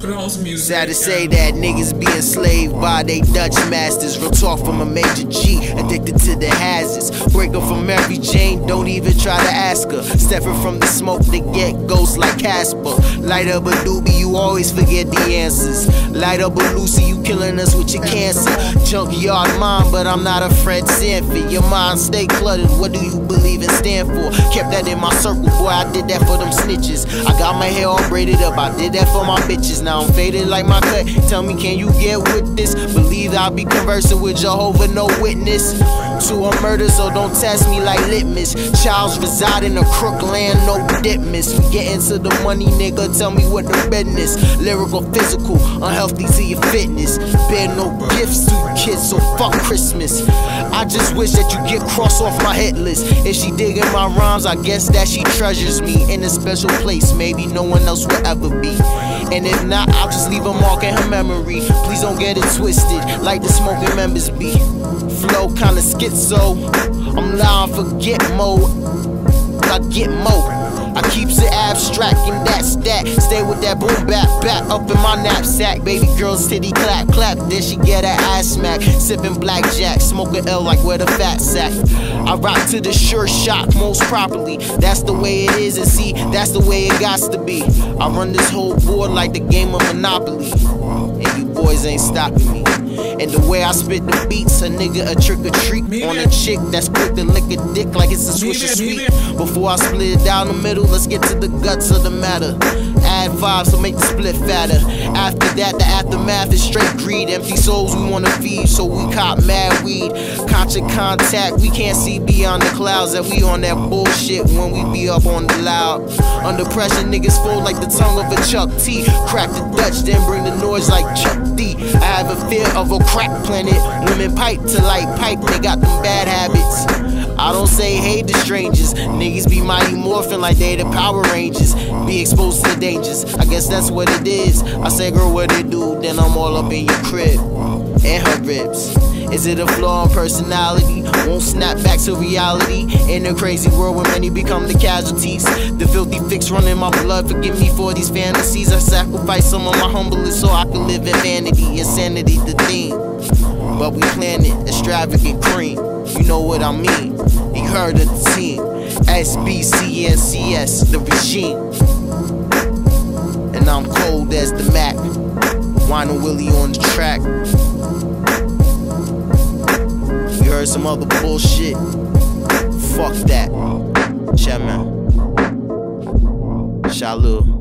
Sad to say that niggas be enslaved by they Dutch masters. Real talk from a major G, addicted to the hazards. Break up from Mary Jane, don't even try to ask her. Stepping from the smoke to get ghosts like Casper. Light up a doobie, you always forget the answers. Light up a Lucy, you killing us with your cancer. Junkyard mom, but I'm not a Fred Sanford. Your mind stay cluttered, what do you believe and stand for? Kept that in my circle, boy, I did that for them snitches. I got my hair all braided up, I did that for my bitches. Now I'm faded like my cut, tell me can you get with this? Believe I'll be conversing with Jehovah, no witness to a murder, so don't test me like litmus. Childs reside in a crook land, no dipmus. We get into the money, nigga, tell me what the business. Lyrical, physical, unhealthy to your fitness. Bear no gifts to kids, so fuck Christmas. I just wish that you get crossed off my hit list. If she digging my rhymes, I guess that she treasures me in a special place, maybe no one else will ever be. And if not, I'll just leave a mark in her memory. Please don't get it twisted, like the smoking members be. Flow kinda schizo, I'm lying for get more. I get more. I keeps it abstract and that's that. Stay with that boom bap bap up in my knapsack. Baby girl's titty clap clap, then she get her ass smack. Sipping blackjack, smoking L like where the fat sack. I rock to the sure shot most properly. That's the way it is, and see, that's the way it gots to be. I run this whole board like the game of Monopoly, and you boys ain't stopping me. And the way I spit the beats, a nigga a trick or treat on a chick that's quick to lick a dick like it's a Swisher sweet. Before I split it down the middle, let's get to the guts of the matter. Add vibes to make the split fatter. After that, the aftermath is straight greed. Empty souls we wanna feed, so we cop mad weed. Conscious contact, we can't see beyond the clouds. That we on that bullshit when we be up on the loud. Under pressure, niggas fold like the tongue of a Chuck T. Crack the Dutch, then bring the noise like Chuck D. I have a fear of a crack planet. Women pipe to light pipe, they got them bad habits. I don't say hey to strangers. Niggas be mighty morphin' like they the Power Rangers. Be exposed to dangers, I guess that's what it is. I say girl what it do, then I'm all up in your crib and her ribs. Is it a flaw in personality? Won't snap back to reality. In a crazy world where many become the casualties, the filthy fix running my blood. Forgive me for these fantasies. I sacrifice some of my humblest so I can live in vanity. Insanity the theme, but we plan it extravagant cream. You know what I mean. You heard of the team SBCNCS, the regime. And I'm cold as the Mac, Wino Willy on the track. You heard some other bullshit, fuck that. Sha'Lil.